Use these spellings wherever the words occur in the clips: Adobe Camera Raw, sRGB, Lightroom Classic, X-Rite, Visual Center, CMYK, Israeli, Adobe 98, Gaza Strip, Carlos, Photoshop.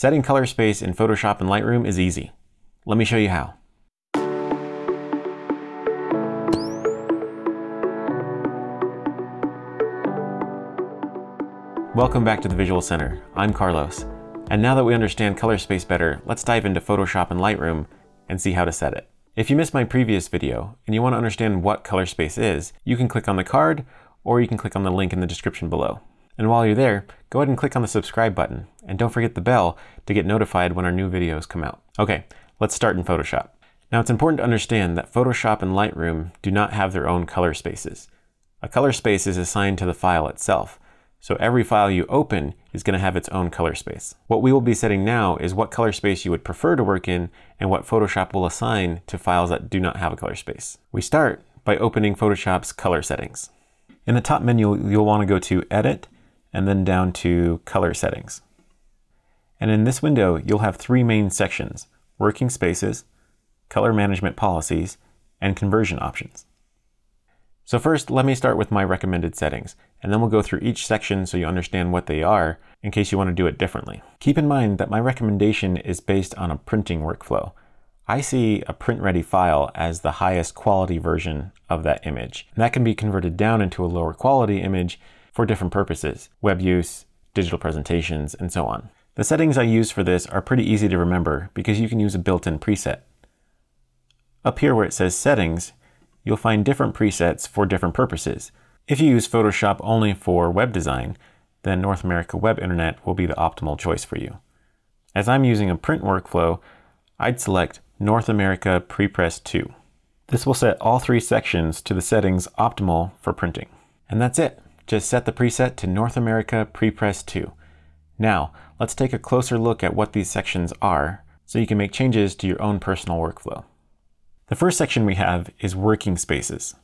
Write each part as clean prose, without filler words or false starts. Setting color space in Photoshop and Lightroom is easy. Let me show you how. Welcome back to the Visual Center. I'm Carlos. And now that we understand color space better, let's dive into Photoshop and Lightroom and see how to set it. If you missed my previous video and you want to understand what color space is, you can click on the card or you can click on the link in the description below. And while you're there, go ahead and click on the subscribe button. And don't forget the bell to get notified when our new videos come out. Okay, let's start in Photoshop. Now it's important to understand that Photoshop and Lightroom do not have their own color spaces. A color space is assigned to the file itself. So every file you open is going to have its own color space. What we will be setting now is what color space you would prefer to work in and what Photoshop will assign to files that do not have a color space. We start by opening Photoshop's color settings. In the top menu, you'll want to go to Edit and then down to Color Settings. And in this window, you'll have three main sections: Working Spaces, Color Management Policies, and Conversion Options. So first, let me start with my recommended settings, and then we'll go through each section so you understand what they are in case you want to do it differently. Keep in mind that my recommendation is based on a printing workflow. I see a print-ready file as the highest quality version of that image, and that can be converted down into a lower quality image for different purposes: web use, digital presentations, and so on. The settings I use for this are pretty easy to remember because you can use a built-in preset. Up here where it says Settings, you'll find different presets for different purposes. If you use Photoshop only for web design, then North America Web Internet will be the optimal choice for you. As I'm using a print workflow, I'd select North America Prepress 2. This will set all three sections to the settings optimal for printing. And that's it. Just set the preset to North America Prepress 2. Now, let's take a closer look at what these sections are so you can make changes to your own personal workflow. The first section we have is Working Spaces.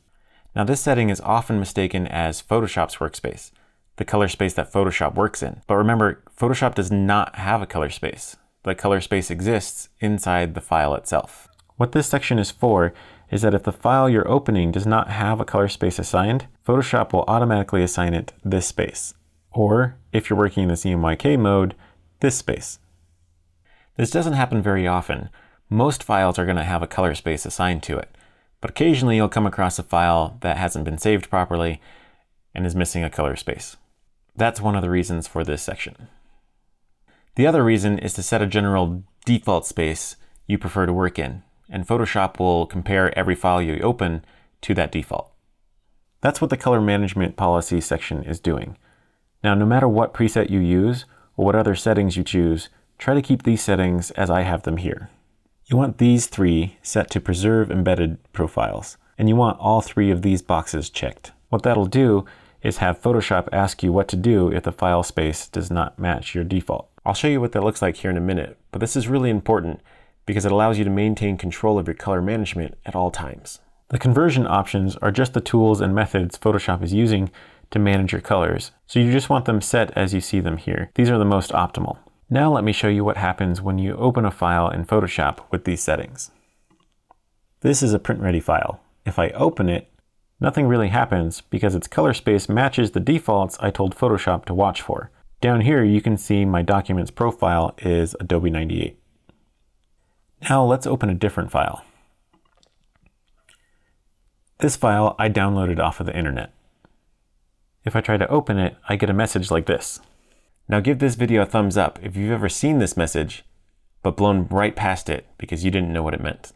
Now this setting is often mistaken as Photoshop's workspace, the color space that Photoshop works in. But remember, Photoshop does not have a color space. The color space exists inside the file itself. What this section is for is that if the file you're opening does not have a color space assigned, Photoshop will automatically assign it this space. Or if you're working in the CMYK mode, this space. This doesn't happen very often. Most files are going to have a color space assigned to it, but occasionally you'll come across a file that hasn't been saved properly and is missing a color space. That's one of the reasons for this section. The other reason is to set a general default space you prefer to work in, and Photoshop will compare every file you open to that default. That's what the color management policy section is doing. Now, no matter what preset you use or what other settings you choose, try to keep these settings as I have them here. You want these three set to preserve embedded profiles, and you want all three of these boxes checked. What that'll do is have Photoshop ask you what to do if the file space does not match your default. I'll show you what that looks like here in a minute, but this is really important because it allows you to maintain control of your color management at all times. The conversion options are just the tools and methods Photoshop is using to manage your colors, so you just want them set as you see them here. These are the most optimal. Now let me show you what happens when you open a file in Photoshop with these settings. This is a print-ready file. If I open it, nothing really happens because its color space matches the defaults I told Photoshop to watch for. Down here you can see my document's profile is Adobe 98. Now let's open a different file. This file I downloaded off of the internet. If I try to open it, I get a message like this. Now give this video a thumbs up if you've ever seen this message, but blown right past it because you didn't know what it meant.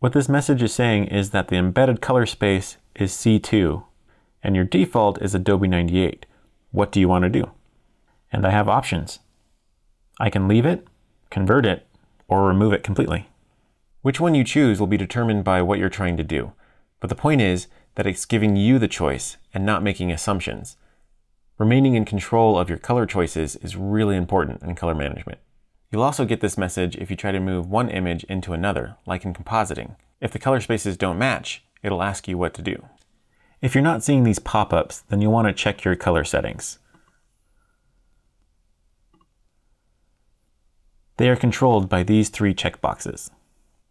What this message is saying is that the embedded color space is C2, and your default is Adobe 98. What do you want to do? And I have options. I can leave it, convert it, or remove it completely. Which one you choose will be determined by what you're trying to do. But the point is that it's giving you the choice and not making assumptions. Remaining in control of your color choices is really important in color management. You'll also get this message if you try to move one image into another, like in compositing. If the color spaces don't match, it'll ask you what to do. If you're not seeing these pop-ups, then you'll want to check your color settings. They are controlled by these three checkboxes.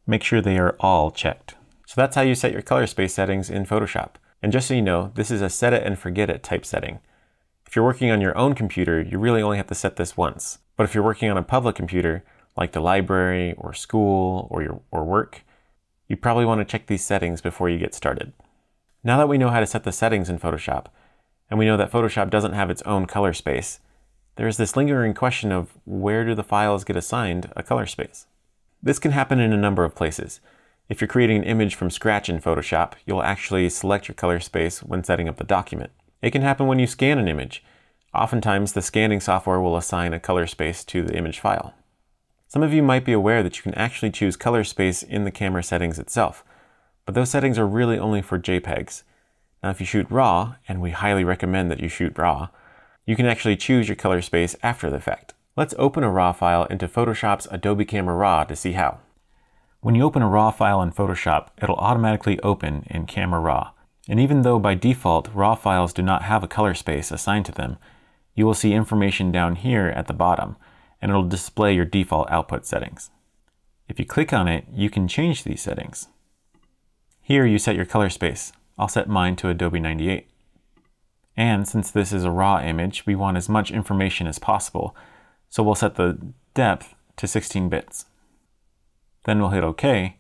Make sure they are all checked. So that's how you set your color space settings in Photoshop. And just so you know, this is a set it and forget it type setting. If you're working on your own computer, you really only have to set this once. But if you're working on a public computer, like the library or school or work, you probably want to check these settings before you get started. Now that we know how to set the settings in Photoshop, and we know that Photoshop doesn't have its own color space, there is this lingering question of where do the files get assigned a color space? This can happen in a number of places. If you're creating an image from scratch in Photoshop, you'll actually select your color space when setting up the document. It can happen when you scan an image. Oftentimes, the scanning software will assign a color space to the image file. Some of you might be aware that you can actually choose color space in the camera settings itself, but those settings are really only for JPEGs. Now, if you shoot RAW, and we highly recommend that you shoot RAW, you can actually choose your color space after the fact. Let's open a RAW file into Photoshop's Adobe Camera Raw to see how. When you open a RAW file in Photoshop, it'll automatically open in Camera Raw. And even though by default, RAW files do not have a color space assigned to them, you will see information down here at the bottom, and it'll display your default output settings. If you click on it, you can change these settings. Here you set your color space. I'll set mine to Adobe 98. And since this is a raw image, we want as much information as possible, so we'll set the depth to 16 bits. Then we'll hit OK,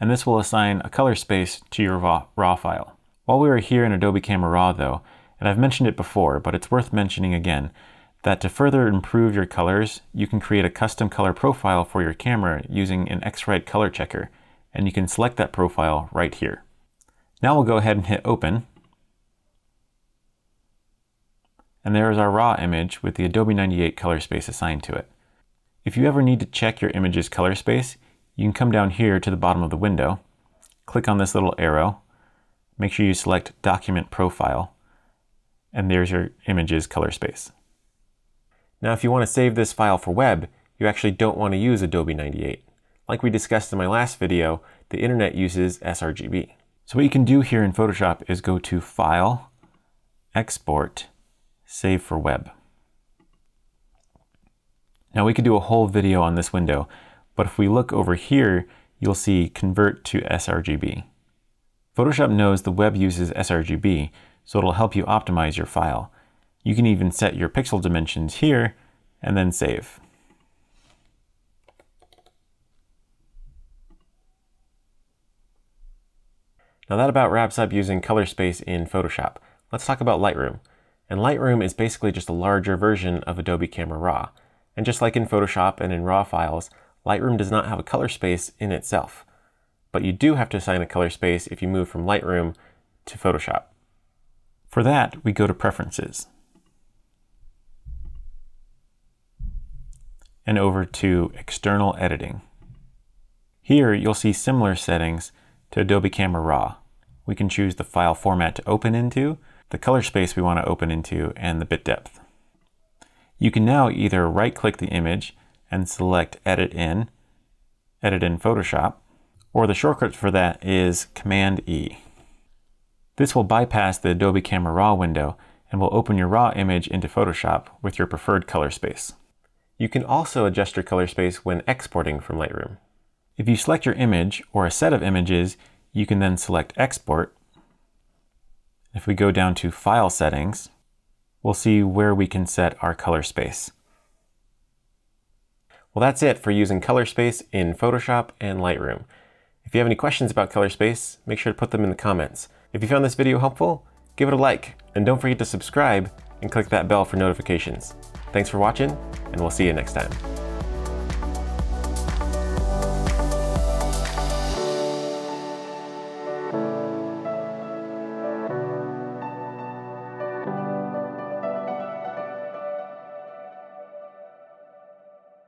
and this will assign a color space to your raw file. While we were here in Adobe Camera Raw though, and I've mentioned it before, but it's worth mentioning again, that to further improve your colors, you can create a custom color profile for your camera using an X-Rite color checker, and you can select that profile right here. Now we'll go ahead and hit open, and there is our raw image with the Adobe 98 color space assigned to it. If you ever need to check your image's color space, you can come down here to the bottom of the window, click on this little arrow, make sure you select Document Profile, and there's your image's color space. Now, if you want to save this file for web, you actually don't want to use Adobe 98. Like we discussed in my last video, the internet uses sRGB. So what you can do here in Photoshop is go to File, Export, Save for Web. Now we could do a whole video on this window, but if we look over here, you'll see Convert to sRGB. Photoshop knows the web uses sRGB, so it'll help you optimize your file. You can even set your pixel dimensions here and then save. Now that about wraps up using color space in Photoshop. Let's talk about Lightroom. And Lightroom is basically just a larger version of Adobe Camera Raw. And just like in Photoshop and in RAW files, Lightroom does not have a color space in itself. But you do have to assign a color space if you move from Lightroom to Photoshop. For that, we go to Preferences, and over to External Editing. Here, you'll see similar settings to Adobe Camera Raw. We can choose the file format to open into, the color space we want to open into, and the bit depth. You can now either right-click the image and select Edit in Photoshop, or the shortcut for that is Command-E. This will bypass the Adobe Camera Raw window and will open your raw image into Photoshop with your preferred color space. You can also adjust your color space when exporting from Lightroom. If you select your image or a set of images, you can then select Export. If we go down to File Settings, we'll see where we can set our color space. Well, that's it for using color space in Photoshop and Lightroom. If you have any questions about color space, make sure to put them in the comments. If you found this video helpful, give it a like, and don't forget to subscribe and click that bell for notifications. Thanks for watching, and we'll see you next time.